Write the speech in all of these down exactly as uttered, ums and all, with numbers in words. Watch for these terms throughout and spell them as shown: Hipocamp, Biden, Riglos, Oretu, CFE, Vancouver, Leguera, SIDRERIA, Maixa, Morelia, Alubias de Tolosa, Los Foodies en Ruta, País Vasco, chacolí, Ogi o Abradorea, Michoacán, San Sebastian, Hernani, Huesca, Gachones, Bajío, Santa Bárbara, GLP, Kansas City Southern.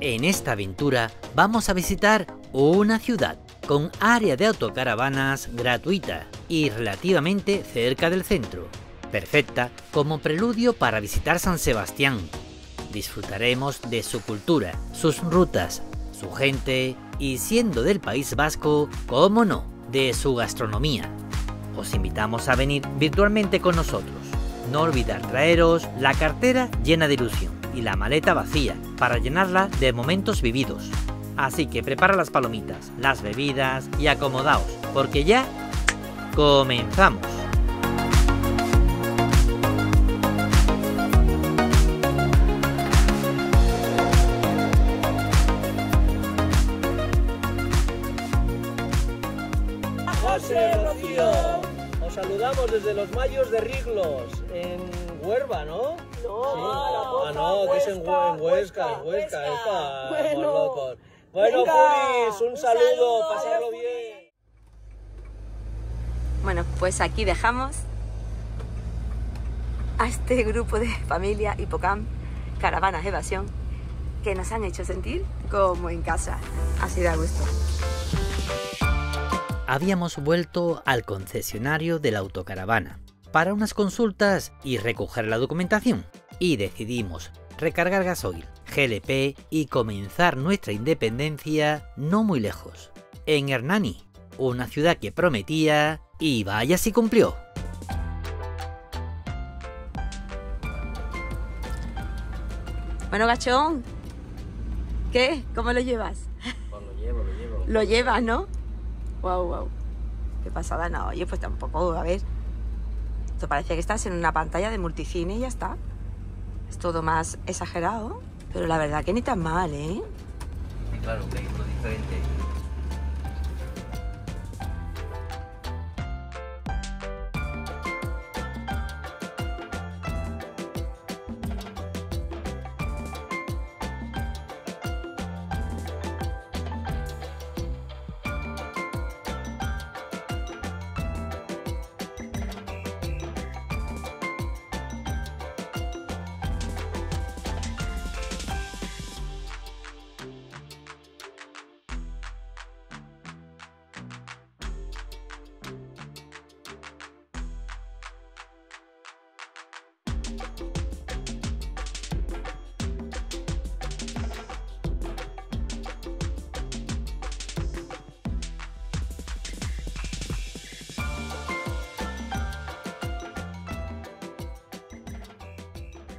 En esta aventura vamos a visitar una ciudad con área de autocaravanas gratuita y relativamente cerca del centro, perfecta como preludio para visitar San Sebastián. Disfrutaremos de su cultura, sus rutas, su gente y, siendo del País Vasco, cómo no, de su gastronomía. Os invitamos a venir virtualmente con nosotros. No olvidar traeros la cartera llena de ilusión y la maleta vacía para llenarla de momentos vividos. Así que prepara las palomitas, las bebidas y acomodaos, porque ya comenzamos. Saludamos desde los Mayos de Riglos, en Huerva, ¿no? No, sí. la boca, ah, no, que es en Huesca, en Huesca, Huesca, Huesca, Huesca. Está, bueno, locos. Bueno, Pubis, un, un saludo, saludo. Pasadlo bien. Bueno, pues aquí dejamos a este grupo de familia Hipocamp, Caravanas Evasión, que nos han hecho sentir como en casa, así de a gusto. Habíamos vuelto al concesionario de la autocaravana para unas consultas y recoger la documentación, y decidimos recargar gasoil, G L P y comenzar nuestra independencia no muy lejos, en Hernani, una ciudad que prometía y vaya si cumplió. Bueno, Gachón, ¿qué? ¿Cómo lo llevas? Pues lo llevo, lo llevo. Lo llevas, ¿no? Wow, wow, qué pasada. No, oye, pues tampoco, a ver, esto parece que estás en una pantalla de multicine y ya está. Es todo más exagerado, pero la verdad que ni tan mal, ¿eh? Sí, claro, que hay uno diferente.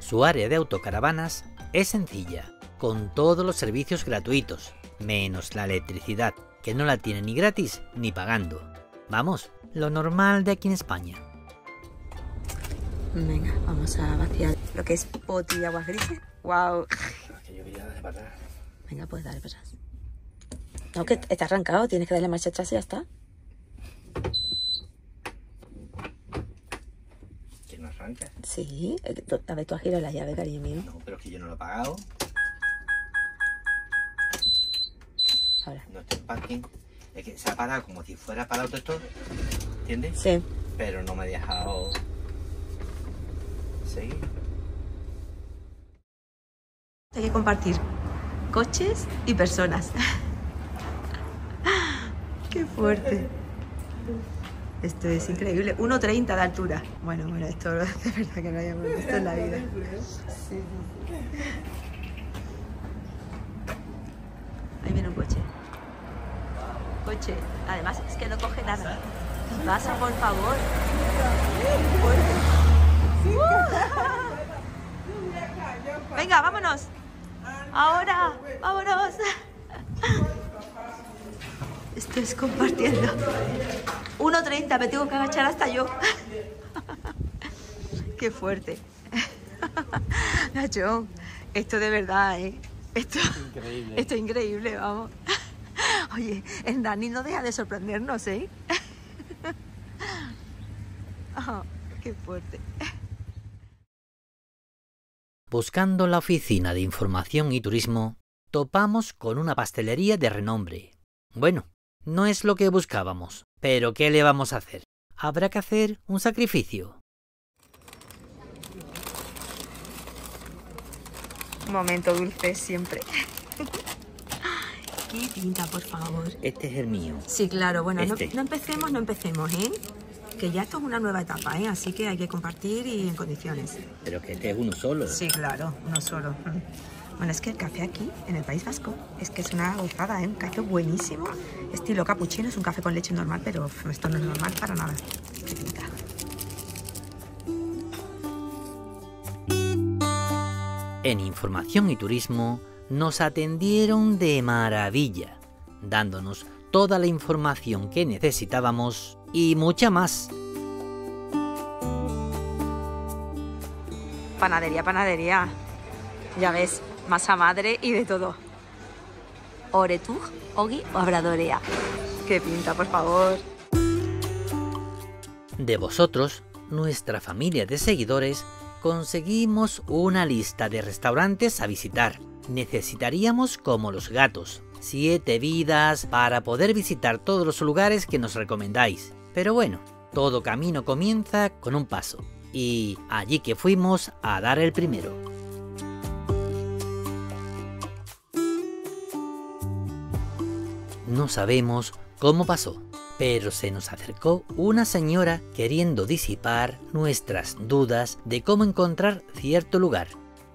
Su área de autocaravanas es sencilla, con todos los servicios gratuitos, menos la electricidad, que no la tiene ni gratis ni pagando. Vamos, lo normal de aquí en España. Venga, vamos a vaciar lo que es poti y aguas grises. ¡Wow! Venga, pues dale para atrás. No, que está arrancado, tienes que darle marcha atrás y ya está. Sí, a ver, tú has girado la llave, cariño mío. No, pero es que yo no lo he pagado. Ahora. No está en parking. Es que se ha parado como si fuera parado todo esto, ¿entiendes? Sí. Pero no me ha dejado seguir. Hay que compartir coches y personas. ¡Qué fuerte! Esto es increíble, uno treinta de altura. Bueno, bueno, esto de verdad que no habíamos visto en la vida. Sí. Ahí viene un coche. Coche. Además, es que no coge nada. Pasa, por favor. Uh. Venga, vámonos. Ahora, vámonos. Esto es compartiendo. uno treinta, me tengo que agachar hasta yo. Qué fuerte. Gachón, esto de verdad, ¿eh? Esto es increíble. Esto es increíble, vamos. Oye, el Dani no deja de sorprendernos, ¿eh? Oh, qué fuerte. Buscando la oficina de información y turismo, topamos con una pastelería de renombre. Bueno, no es lo que buscábamos, pero ¿qué le vamos a hacer? Habrá que hacer un sacrificio. Un momento dulce siempre. ¡Qué pinta, por favor! Este es el mío. Sí, claro. Bueno, este. no, no empecemos, no empecemos, ¿eh? Que ya esto es una nueva etapa, ¿eh? Así que hay que compartir y en condiciones. Pero que este es uno solo. Sí, claro, uno solo. Bueno, es que el café aquí, en el País Vasco, es que es una gozada, ¿eh? Un café buenísimo, estilo capuchino, es un café con leche normal, pero esto no es normal para nada. Qué pinta. En Información y Turismo nos atendieron de maravilla, dándonos toda la información que necesitábamos y mucha más. Panadería, panadería. Ya ves, masa madre y de todo. Oretu, Ogi o Abradorea. ¡Qué pinta, por favor! De vosotros, nuestra familia de seguidores, conseguimos una lista de restaurantes a visitar. Necesitaríamos, como los gatos, siete vidas para poder visitar todos los lugares que nos recomendáis. Pero bueno, todo camino comienza con un paso, y allí que fuimos a dar el primero. No sabemos cómo pasó, pero se nos acercó una señora queriendo disipar nuestras dudas de cómo encontrar cierto lugar.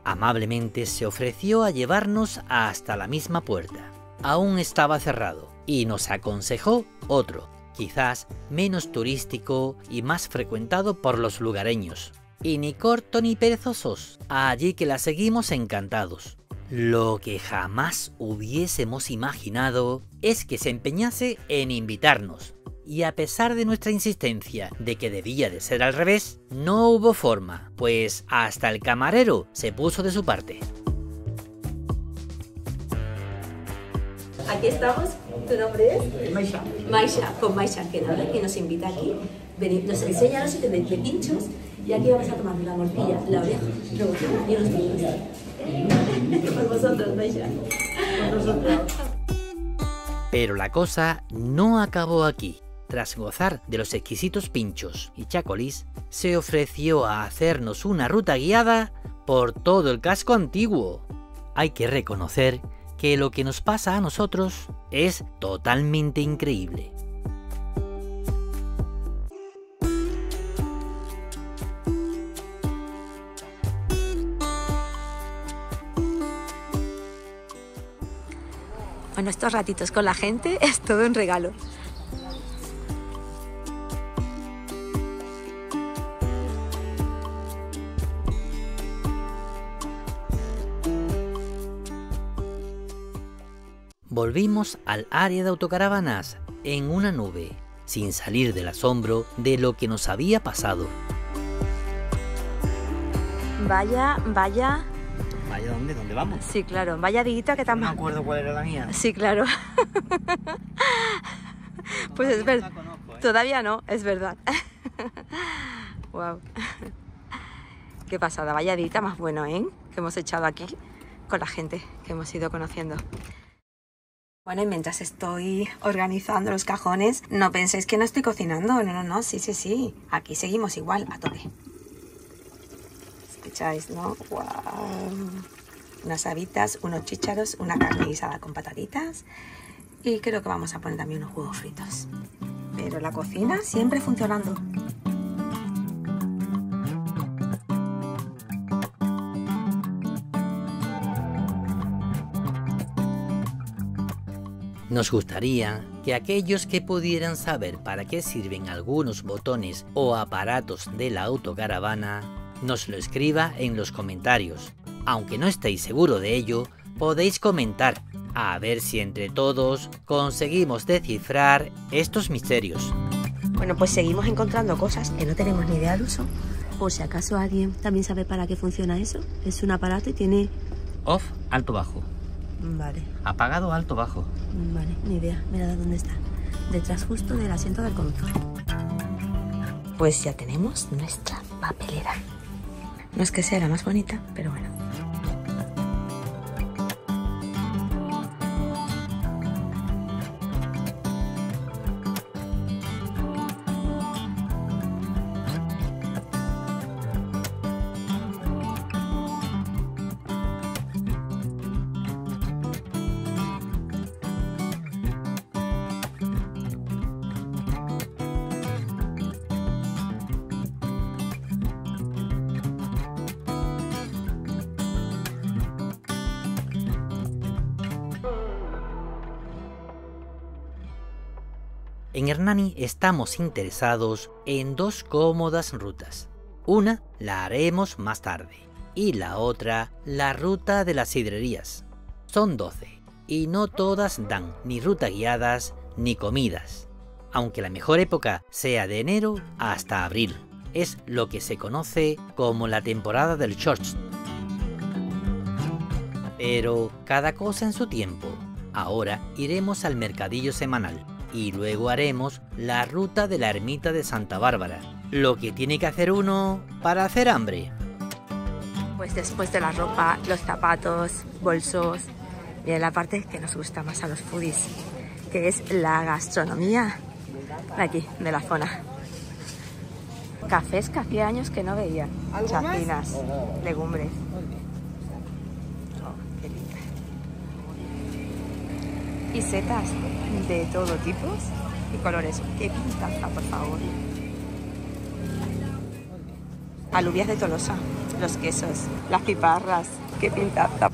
Amablemente se ofreció a llevarnos hasta la misma puerta. Aún estaba cerrado y nos aconsejó otro, quizás menos turístico y más frecuentado por los lugareños. Y ni corto ni perezosos, allí que la seguimos encantados. Lo que jamás hubiésemos imaginado es que se empeñase en invitarnos. Y a pesar de nuestra insistencia de que debía de ser al revés, no hubo forma, pues hasta el camarero se puso de su parte. Aquí estamos, ¿tu nombre es? Maixa. Maixa, con Maixa, que nada, que nos invita aquí. Venid, nos enseña los siete de pinchos y aquí vamos a tomar la morcilla, la oreja, la y los pinchos. Por vosotros, Maixa. Por vosotros. Pero la cosa no acabó aquí. Tras gozar de los exquisitos pinchos y chacolís, se ofreció a hacernos una ruta guiada por todo el casco antiguo. Hay que reconocer que lo que nos pasa a nosotros es totalmente increíble. Bueno, estos ratitos con la gente es todo un regalo. Volvimos al área de autocaravanas en una nube, sin salir del asombro de lo que nos había pasado. Vaya, vaya... ¿Vaya dónde? ¿Dónde vamos? Sí, claro. Vaya diguita que tampoco. No me acuerdo cuál era la mía. Sí, claro. Pues es verdad. No, ¿eh? Todavía no, es verdad. Wow. Qué pasada. Vaya diguita más bueno, ¿eh? Que hemos echado aquí con la gente que hemos ido conociendo. Bueno, y mientras estoy organizando los cajones, no penséis que no estoy cocinando. No, no, no. Sí, sí, sí. Aquí seguimos igual a tope. ¿Escucháis, no? ¡Wow! Unas habitas, unos chícharos, una carne guisada con patatitas y creo que vamos a poner también unos huevos fritos. Pero la cocina siempre funcionando. Nos gustaría que aquellos que pudieran saber para qué sirven algunos botones o aparatos de la autocaravana nos lo escriba en los comentarios. Aunque no estéis seguros de ello, podéis comentar, a ver si entre todos conseguimos descifrar estos misterios. Bueno, pues seguimos encontrando cosas que no tenemos ni idea del uso. Por si acaso alguien también sabe para qué funciona eso. Es un aparato y tiene... Off, alto, bajo. Vale. Apagado, alto, bajo. Vale, ni idea. Mirad dónde está. Detrás justo del asiento del conductor. Pues ya tenemos nuestra papelera. No es que sea la más bonita, pero bueno. En Hernani estamos interesados en dos cómodas rutas. Una la haremos más tarde y la otra la ruta de las sidrerías. Son doce y no todas dan ni ruta guiadas ni comidas, aunque la mejor época sea de enero hasta abril. Es lo que se conoce como la temporada del shorts. Pero cada cosa en su tiempo. Ahora iremos al mercadillo semanal y luego haremos la ruta de la ermita de Santa Bárbara. Lo que tiene que hacer uno para hacer hambre. Pues después de la ropa, los zapatos, bolsos, viene la parte que nos gusta más a los foodies, que es la gastronomía de aquí, de la zona. Cafés que hacía años que no veía. Chacinas, legumbres. Oh, qué linda. Y setas de todo tipo y colores. ¡Qué pintaza, por favor! Alubias de Tolosa, los quesos, las piparras. ¡Qué pintaza!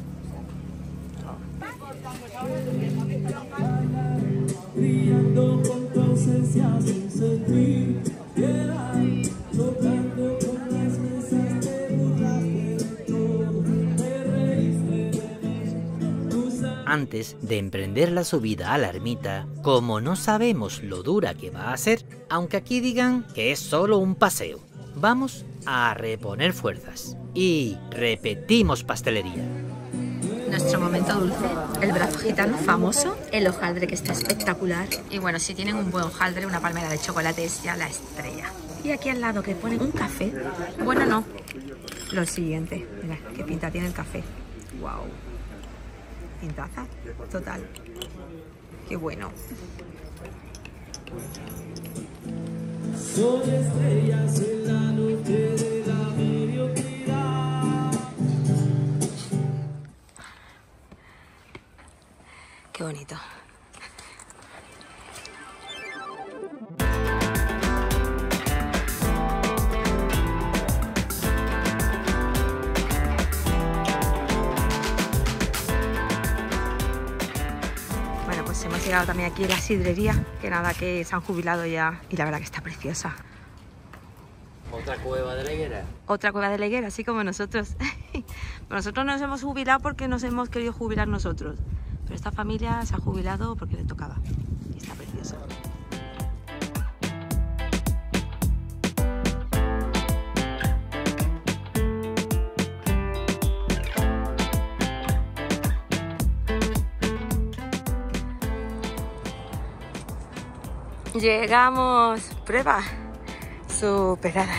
Antes de emprender la subida a la ermita, como no sabemos lo dura que va a ser, aunque aquí digan que es solo un paseo, vamos a reponer fuerzas y repetimos pastelería. Nuestro momento dulce, el brazo gitano famoso, el hojaldre que está espectacular. Y bueno, si tienen un buen hojaldre, una palmera de chocolate es ya la estrella. Y aquí al lado que ponen un café, bueno no, lo siguiente, mira qué pinta tiene el café. Wow, pintaza total, qué bueno. Soy estrella, soy la noche de la mediocridad. Qué bonito. Bueno, pues hemos llegado también aquí a la sidrería, que nada, que se han jubilado ya y la verdad que está preciosa. ¿Otra cueva de Leguera? Otra cueva de Leguera, así como nosotros. Nosotros nos hemos jubilado porque nos hemos querido jubilar nosotros. Pero esta familia se ha jubilado porque le tocaba. Y está preciosa. Llegamos. Prueba superada.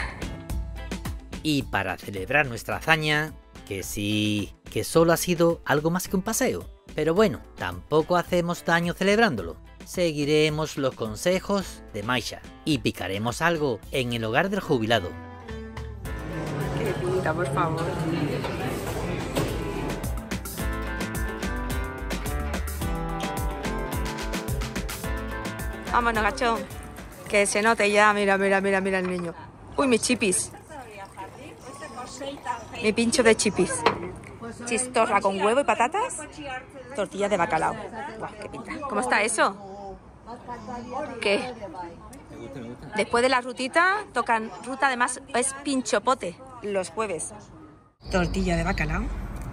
Y para celebrar nuestra hazaña, que sí, que solo ha sido algo más que un paseo, pero bueno, tampoco hacemos daño celebrándolo. Seguiremos los consejos de Maixa y picaremos algo en el hogar del jubilado. ¡Qué pinta, por favor! Vámonos, gachón. Que se note ya, mira, mira, mira, mira el niño. Uy, mis chipis. Mi pincho de chipis. Chistorra con huevo y patatas. Tortillas de bacalao. Guau, qué pinta. ¿Cómo está eso? ¿Qué? Después de la rutita, tocan ruta, además es pinchopote los jueves. Tortilla de bacalao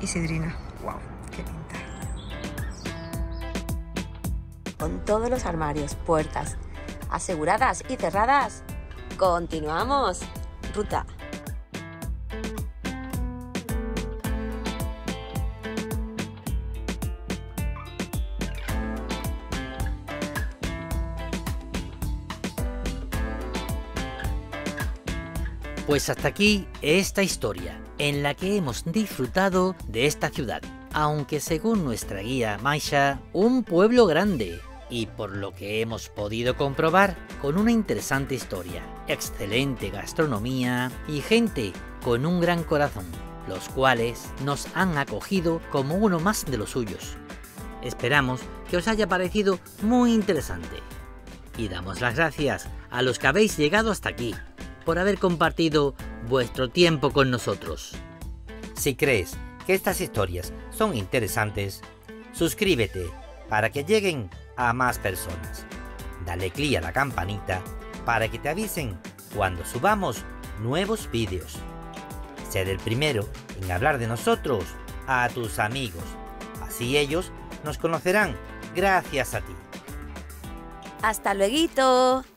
y sidrina. Guau, qué pinta. Con todos los armarios, puertas aseguradas y cerradas, continuamos ruta. Pues hasta aquí esta historia en la que hemos disfrutado de esta ciudad, aunque según nuestra guía Maixa, un pueblo grande. Y por lo que hemos podido comprobar, con una interesante historia, excelente gastronomía y gente con un gran corazón, los cuales nos han acogido como uno más de los suyos. Esperamos que os haya parecido muy interesante. Y damos las gracias a los que habéis llegado hasta aquí, por haber compartido vuestro tiempo con nosotros. Si crees que estas historias son interesantes, suscríbete para que lleguen a más personas. dale clic a la campanita para que te avisen cuando subamos nuevos vídeos. Ser el primero en hablar de nosotros a tus amigos, así ellos nos conocerán gracias a ti. ¡Hasta luego!